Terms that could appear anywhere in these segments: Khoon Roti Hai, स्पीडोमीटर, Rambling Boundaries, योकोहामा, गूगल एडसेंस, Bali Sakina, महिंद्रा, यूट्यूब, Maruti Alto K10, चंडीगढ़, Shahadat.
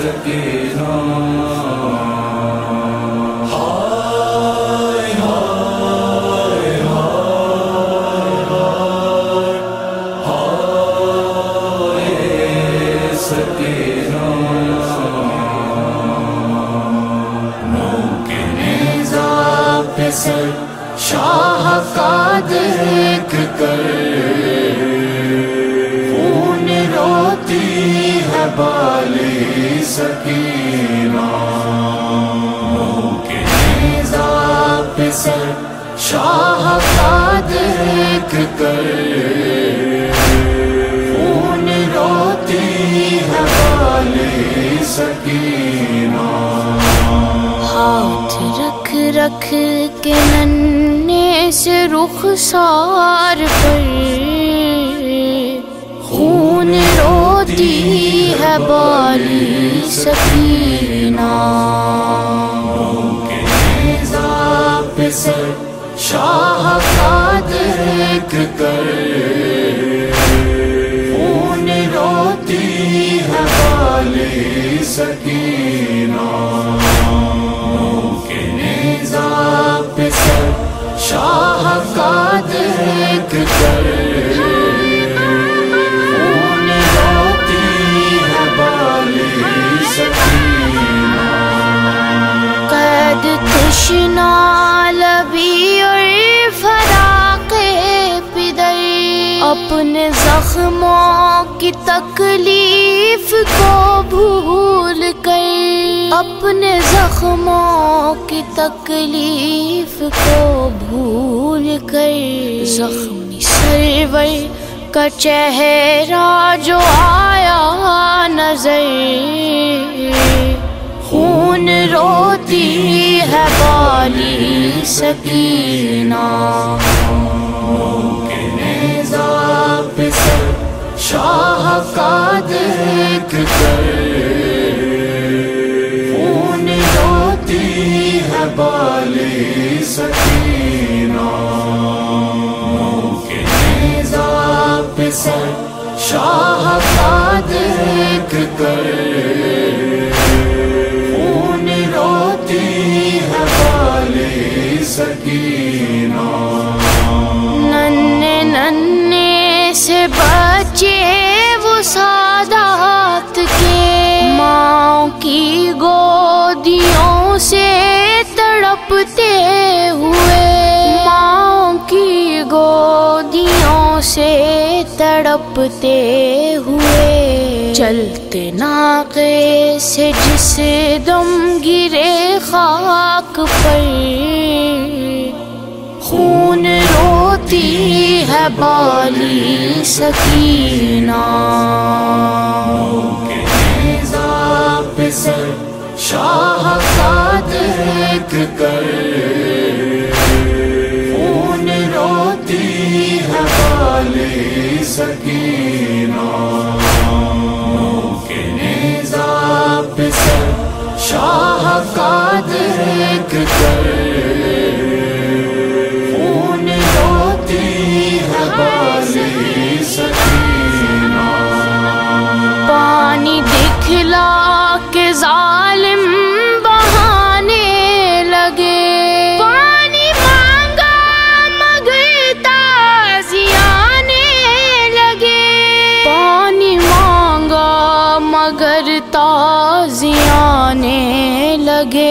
सकीना। हाय हाय हाय हाय हाय सकीना। नौ के निज़ाम पे सर शाह का देख कर बाली सकीना। के निज़ाम पे सर शाह का देख कर खून रोती है बाली सकीना। हाथ रख रख के नन्हे से रुखसार पर खून रोती है बाली सकीना। के निज़ाम पे सर शाह का देख कर खून रोती है बाली सकीना। के निज़ाम पे सर शाह का देख कर कैद तशना लबी और फराक़े पिदर अपने जख्मों की तकलीफ को भूल कर अपने जख्मों की तकलीफ को भूल कर जख्मी सरवर का चेहरा जो आया नजर खून रोती है बाली सकीना। के निज़ाम पे सर शाह का देख कर खून रोती है बाली सकीना। शाह का देख कर खून रोती है बाली सकीना। नन्हे नन्हे से बच्चे वो सादात के माँ की गोदियों से तड़पते हुए माँ की गोदियों से तड़पते हुए चलते नाके से जिस दम गिरे खाक पर खून रोती है बाली सकीना। के निज़ाम पे सर शाह का देख कर खून रोती है बाली सकीना। के निज़ाम पे सर शाह का देख कर खून रोती है बाली सकीना। पानी दिखला के जालिम बहाने लगे पानी मांगा मगर ताजियाने लगे पानी मांगा मगर ताजियाने लगे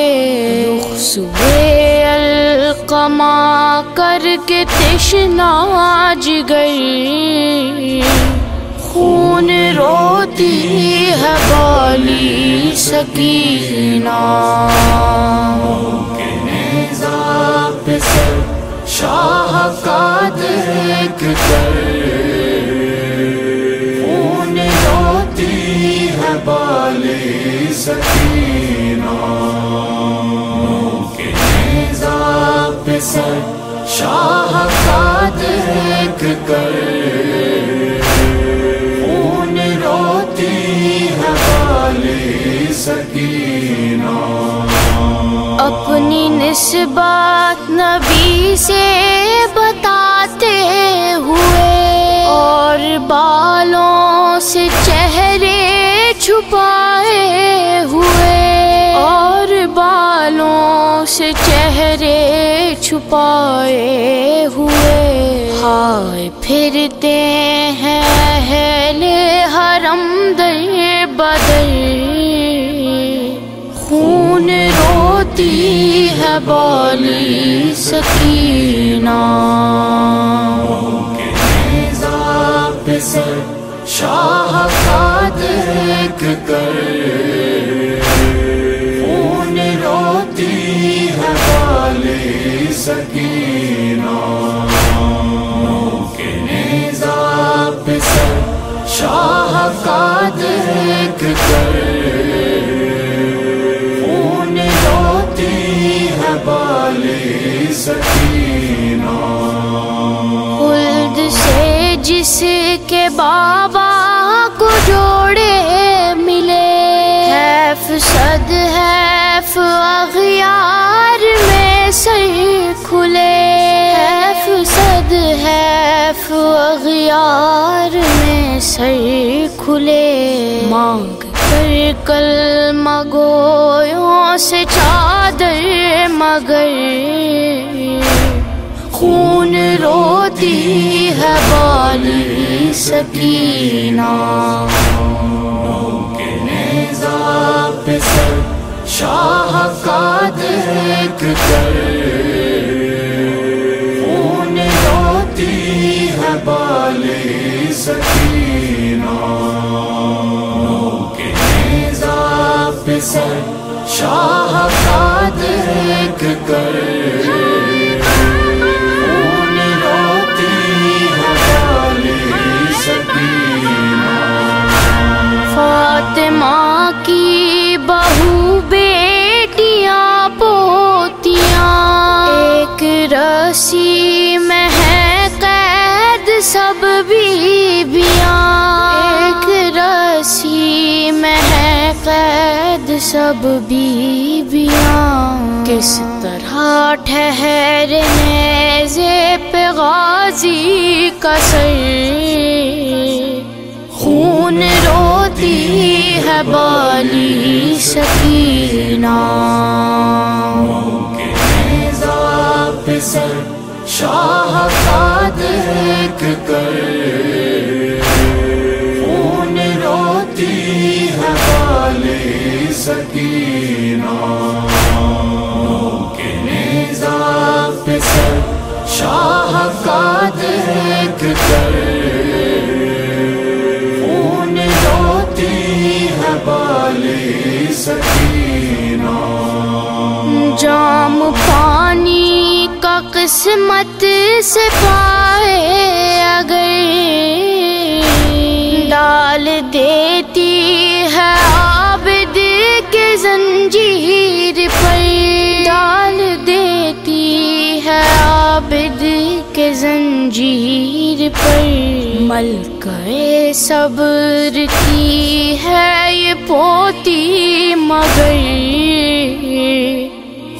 अलकमा करके तशना जिगर खून रोती है बाली सकीना। के निज़ाम पे सर शाह का देख कर खून रोती है बाली सकीना। के निज़ाम पे सर शाह का देख कर बाली सकीना। अपनी निस्बत नबी से बताते हुए और बालों से चेहरे छुपाए से चेहरे छुपाए हुए हाय फिरते हैं अहले हरम दर बदर। खून रोती है बाली सकीना शाहकात देख कर। खून रोती है बाली सकीना के निज़ाब से शाहकात देख कर। खून रोती है बाली सकीना खुल्द से जिसके बाबा को जोड़े मिले हैफ सद हैफ अगियार में सही खुले हैफ सद हैफ अगियार में सही खुले। मांग कर कलमा गोयों से चादर मगर खून रोती है बाली सकीना के निज़ाब से शाहकात देख कर। खून रोती है बाली सकीना के निज़ाब से शाहकात देख कर। फातिमा की बहू बेटियां पोतियां एक रस्सी में है कैद सब बीबियां एक रस्सी में है कैद सब बीबियां। किस तरह ठहरने से पे गाजी का सर। खून रोती है बाली सकीना के निज़ाब से शाहकात देख कर। खून रोती है बाली सकीना के निज़ाब से शाहकात देख कर। बाली सकीना जाम पानी का किस्मत से पाए अगर डाल देती है आबिद के जंजीर पर डाल देती है आबिद के जंजीर पर। मलके सब्र की है ये पोती मगर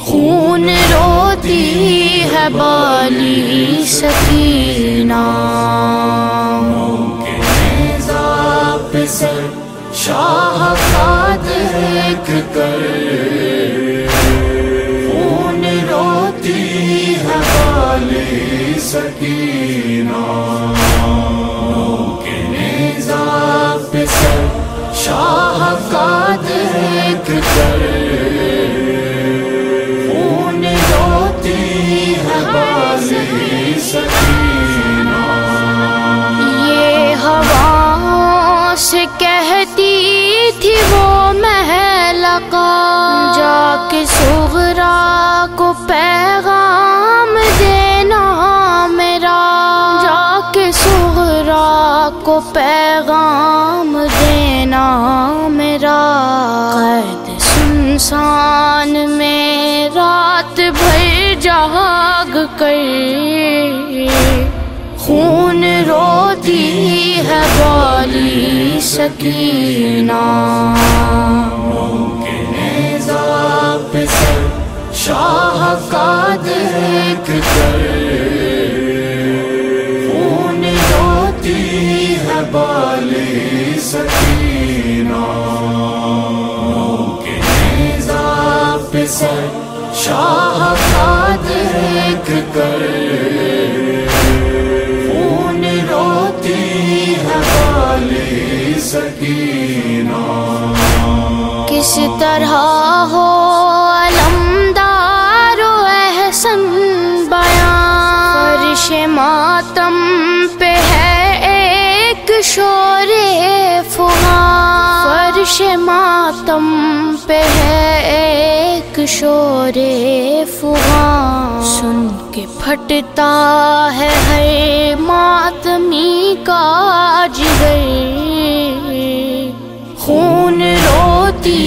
खून रोती है बाली सकीना के निज़ाब से शाहकात देख कर। खून रोती है बाली सकीना शाहकात देख कर। खून रोती है बाली सकीना ये हवाओं से कहती थी वो महलका जाके सुगरा को पैगाम देना मेरा जाके सुगरा को पैगाम देना मेरा। कैद सुनसान में रात भर जाग कर खून रोती है बाली सकीना के निज़ाब से शाहकात देख कर। बाली सकीना के निज़ाब से शाहज़ाद एक कर खून रोती है बाली सकीना। किस तरह हो अलमदार एहसन बयां, फर्शे मातम पे है एक शोरे फुगां, फर्शे मातम पे है एक शोरे फुगां। सुन के फटता है हर मातमी का जिगर, खून रोती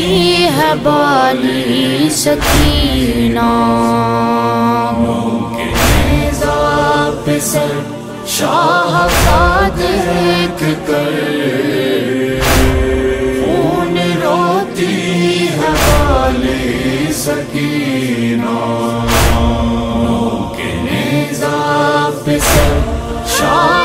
है बाली सकीना। शाहज़ाद एक कर खून रोती है बाली सकीना। के निज़ाब पे सर शाह